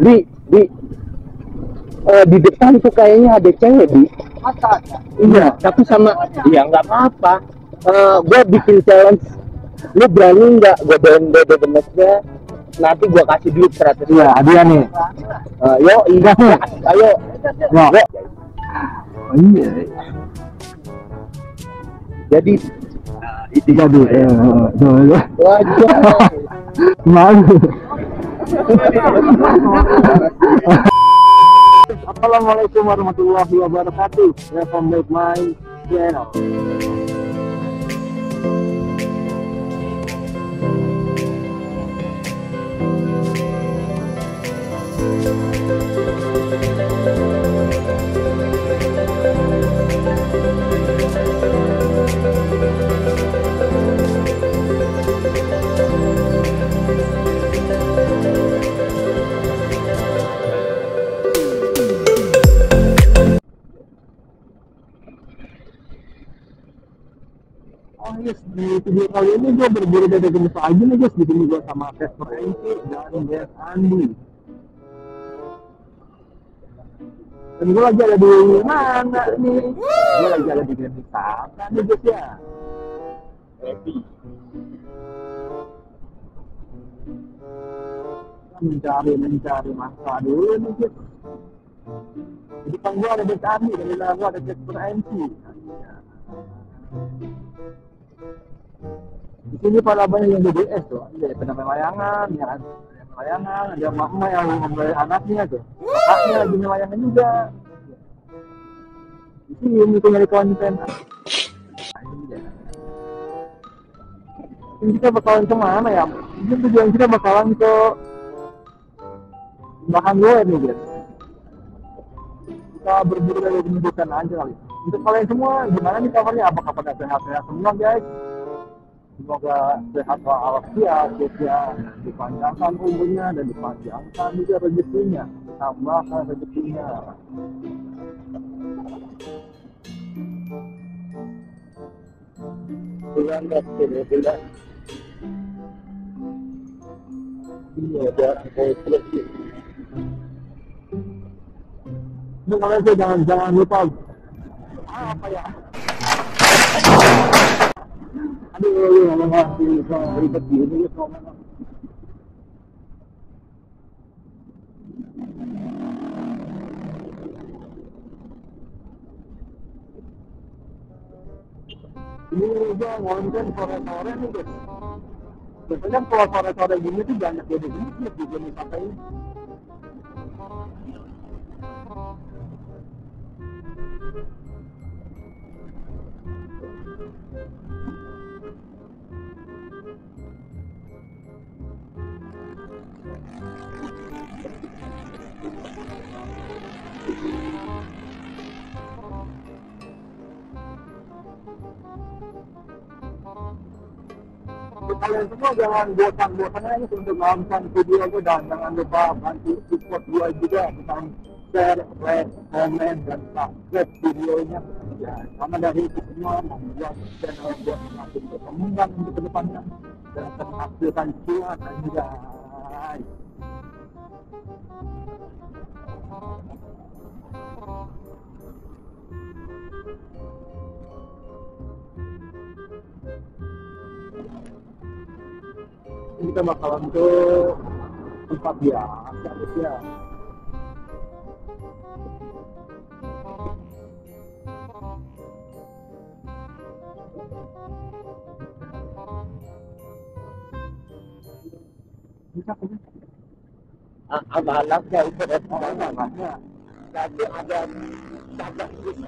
Di depan tuh kayaknya ada cewek di atas. Iya, tapi sama dia nggak apa-apa. Gue bikin challenge, lu berani nggak gue download downloadnya? Nanti gue kasih duit 100. Iya, dia nih. Yo, iya, ayo. Iya. Jadi itu jadi wajah malu. Assalamualaikum warahmatullahi wabarakatuh. Welcome back my channel. Di video kali ini gue berburu dada gemes aja nih guys, bikin gue sama Jasper Enki dan Den Bagus. Dan gue lagi ada di mana nih? Gue lagi ada di Grand Wisata nih guys ya. Mencari masa dulu nih guys. Di depan gue ada Den Bagus, di belakang gue ada Jasper Enki. Di sini pada banyak yang BBS tuh, ada penampilan layangan, ya kan? Layangan, ada mama yang membeli anaknya tuh, anaknya lagi melayangan juga. Di sini itu nyari konten. Ini kita bakalan kemana ya? Ini tujuan kita bakalan ke bahan luar nih guys. Kita berburu dari penyebutan aja kali. Untuk kalian semua, gimana nih kabarnya? Apakah pada sehat-sehat semua guys? Semoga sehat walafiat, sehat dipanjangkan umurnya dan dipanjangkan juga rezekinya, tambahkan rezekinya. Bulan Oktober bulan. Iya, dia mau selesai. Kalian jangan lupa apa ya? Aduh, ngomong ribet gini ya. Ini juga ngonten sore-sore nih guys. Biasanya kalau sore-sore gini tuh banyak gede gini juga nih sampai ini. Kalian semua jangan bosan-bosan aja untuk nonton video gue dan jangan lupa bantu support gue juga tentang share, like, comment, dan subscribe videonya ya, karena dari itu semua membuat channel gue semakin berkembang untuk kedepannya dan menghasilkan cuan juga. Kita bakalan ke tempat biasa guys ya. Bisa punya? Ada anaknya itu anaknya. Tapi ada cabang juga.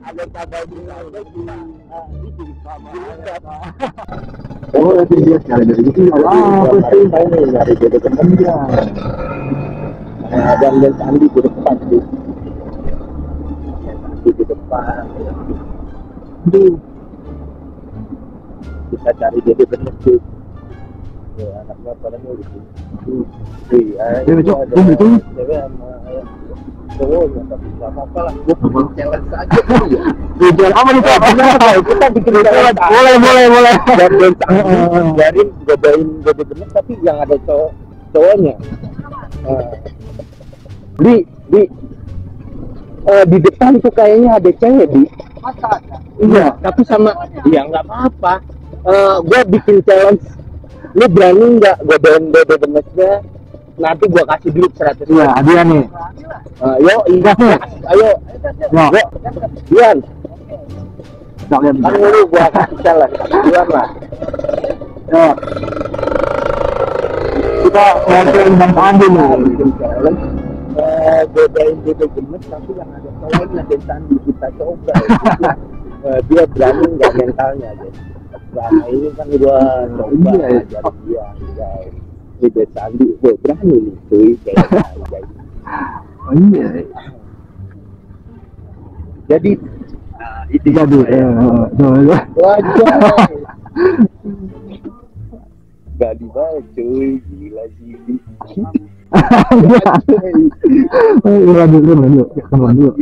Ada cabang juga udah gila. Itu sama. Oh, itu dia sekali dari itu. Ah, pasti ini dari gede kemennya. Dan tadi di depan tuh. Di depan. Duh. Kita cari gede bener tuh. Ya, anaknya pada mau gitu. Iya, itu. Coba sama ayam. Oh, ya tapi enggak apa-apalah. Gua challenge saja tuh ya. Biar aman itu kita bikin challenge. Boleh. Dan bentar. Biarin godain gede-gede tapi yang ada cowoknya. Di depan tuh kayaknya ada cewek di. Iya, tapi sama dia ya, nggak apa-apa. Gue bikin challenge, lu berani nggak gue download demesnya? Nanti gue kasih duit 100. Iya, dia nih. Yo, iya. Ayo, yo, Dian. Kan dulu gue kasih challenge, Dian lah. Yo, kita ngobrolin bantuan dulu. Godain beda gemes, tapi yang ada cowoknya mental kita coba. Dia berani nggak mentalnya, guys. Nah ini kan gua coba aja dia, beda sandi, gue berani nih, cuy. Oh iya. Jadi itu jadi. Wajar. Gak dibawa, cuy, gila sih. Lanjut.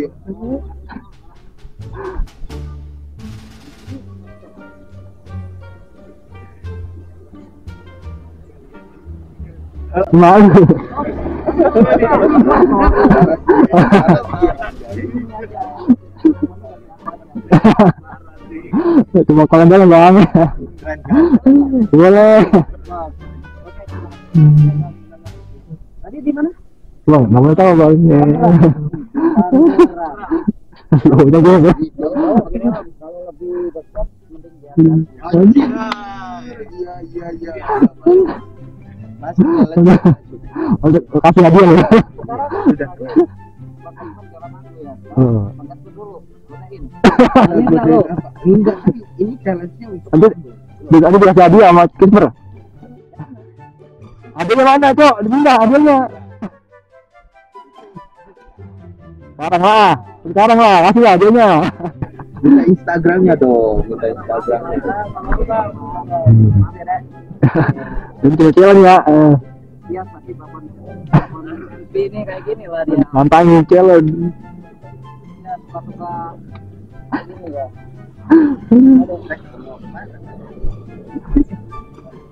Cuma kalian dalam bang. Boleh. Tadi di mana? Loh, nggak boleh tahu bang. Loh, udah gue. Kalau lebih besar, mending iya. Masih jalan. Kasih lagi ya. Sudah. Ini challenge-nya untuk. Nanti dikasih hadiah sama kiper. Adanya mana, Cok? Di mana adanya? Sekarang lah, kasih adanya. Minta Instagram-nya dong, Jadi cewek-cewek ya. Iya, pasti bapak ini kayak gini lah dia. Mantangin cewek. Iya, suka-suka gini ya.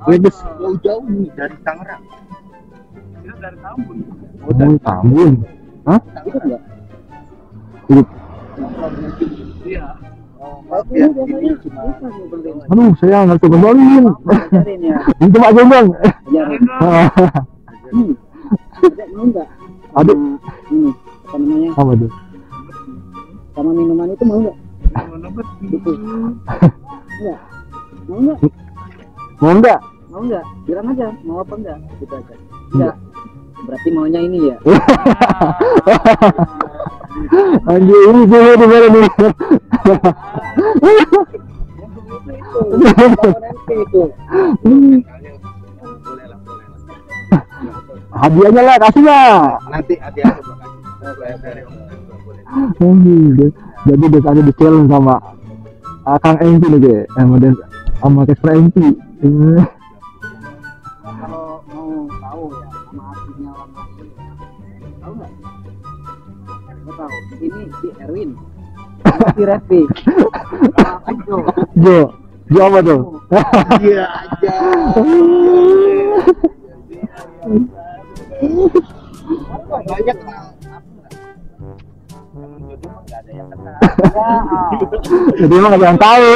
Bebas jauh nih dari Tangerang. Kita dari Tambun. Oh, dari Tambun. Hah? Itu enggak? Iya. Maaf ya, ini cuma. Aduh, saya nggak tergombangin. Itu Pak Gombang. Enggak. Aduh. Ini apa namanya? Apa itu? Sama minuman itu mau enggak? Mau enggak? Bilang aja, mau apa enggak? Gitu aja. Enggak. Berarti maunya ini ya. Anjir, ini gue di mana nih? Itu. Hadiahnya lah, kasih lah. Nanti hadiahnya boleh. Jadi biasanya di challenge sama Kang Enki nih, deh. Sama Jasper Enki. Kalau mau tahu ya sama artinya lama ini. Tahu nggak? Nggak tahu. Ini si Erwin. Si Refi. Jo apa tuh? Iya aja. Banyak lah. Jadi emang gak ada yang tahu.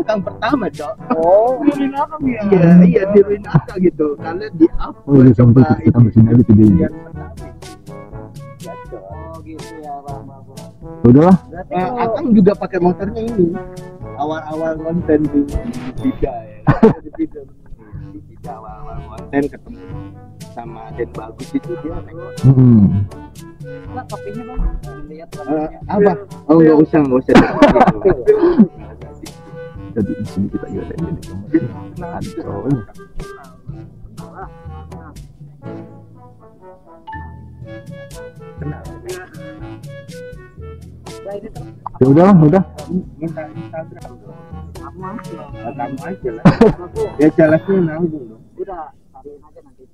Akang pertama, Cok. Oh, tiruin akang ya? Iya, tiruin akang gitu. Karena di up. Oh, udah sampai kita mesin aja di sini. Oh, gitu ya, Bang. Udahlah. Akang juga pakai motornya ini. Awal-awal konten di Bida ya. Di Bida awal-awal konten ketemu sama Den Bagus itu dia nengok. Nah, kopinya Bang. Lihat apa? Oh, enggak usah. Jadi di sini kita juga ada ini. Aduh. Ya udah. Minta Instagram. Kamu aja lah. Ya jelasnya nanggung dong. Udah, taruhin aja nanti.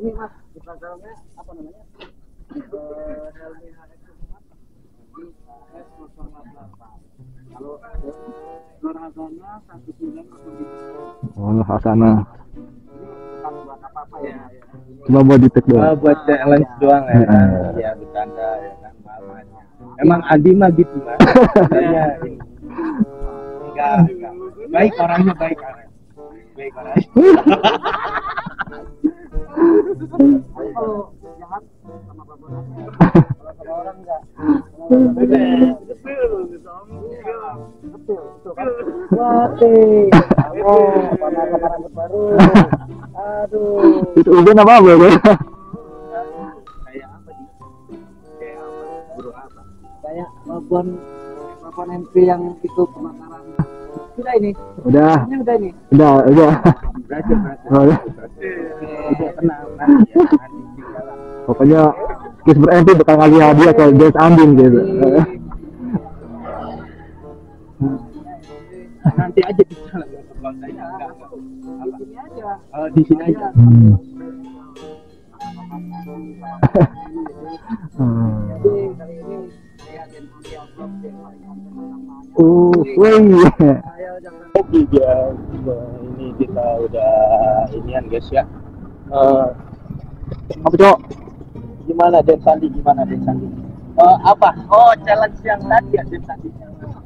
Ini Mas, Instagramnya apa namanya? Nur Hasanah. Ini bukan apa-apa ya. Cuma buat di tag doang. Buat challenge doang ya. Ya bercanda ya kan mamanya. Emang Adi mah gitu mah. Iya. Enggak. Baik orangnya, baik orangnya. Baik orangnya. Kalau jahat sama bapak-bapaknya. Kalau sama orang enggak. Itu Ubin apa bro? Kayak apa sih? Kayak apa? Bro apa? Kayak babon MP yang itu pemakaran. Sudah ini? Udah. Ini udah nih. Udah. Udah tenang nanti ya. Pokoknya Jasper Enki bakal ngasih hadiah ke Jas Andin gitu. Nanti aja di sana kalau saya enggak apa. Di sini aja. Di sini aja. Jadi kali ini lihat yang yang vlog yang paling pertama. Saya udah oke guys. Ini kita udah inian guys ya. Apa cok? Gimana Den Sandi? Apa? Oh, challenge yang tadi ya Den Sandi.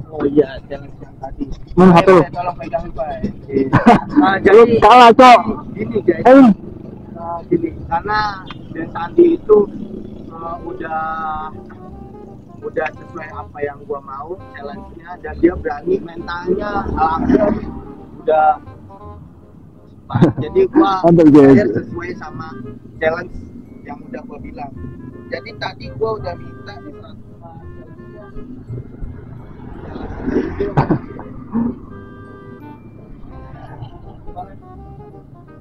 Oh iya, challenge yang tadi. Mana HP lu? Tolong pegangin, Pak. Jadi kalah, Cok. Gini, guys. Gini, karena Den Sandi itu udah sesuai apa yang gua mau challenge-nya, dan dia berani mentalnya udah pas. Jadi gua sesuai sama challenge yang udah gua bilang. Jadi tadi gua udah minta di transfer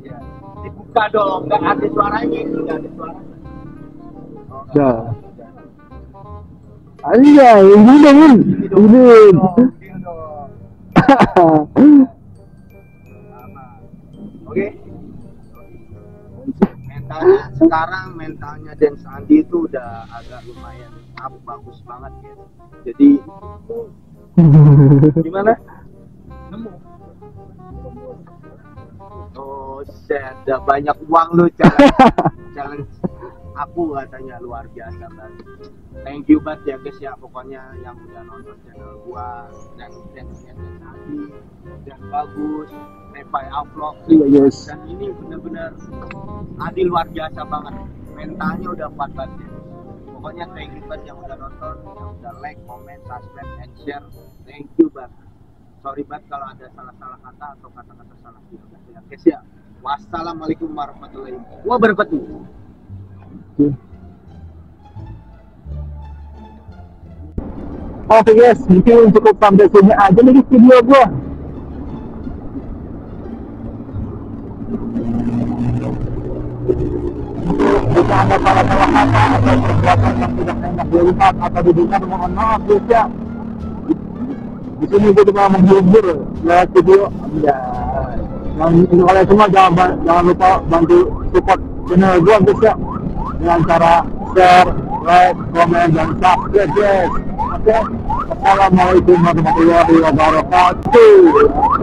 ya, dibuka dong, nggak ada suaranya itu, nggak ada suara. Ya. Aja, ini dong, ini. Oke. Sekarang mentalnya Den Sandi itu udah agak lumayan up, bagus banget ya. Jadi gimana? Nemu. Oh, udah banyak uang lu challenge. Aku katanya luar biasa banget. Thank you banget ya guys ya, pokoknya yang udah nonton channel gua dan Den Sandi, Den bagus. By upload yes. Dan ini benar-benar Adi luar biasa banget, mentalnya udah kuat banget ya. Pokoknya thank you banget yang udah nonton, yang udah like, comment, subscribe, and share. Thank you banget. Sorry banget kalau ada salah-salah kata atau kata-kata salah gitu ya guys ya. Wassalamualaikum warahmatullahi wabarakatuh. Oke guys, mungkin cukup sampai sini aja nih video gua. Jika ada salah-salah kata atau perbuatan yang tidak enak dilihat atau didengar, mohon maaf ya. Di sini gue cuma menghibur lewat video. Dan oleh semua jangan lupa bantu support channel gue ya, dengan cara share, like, komen, dan subscribe. Oke, assalamualaikum warahmatullahi wabarakatuh.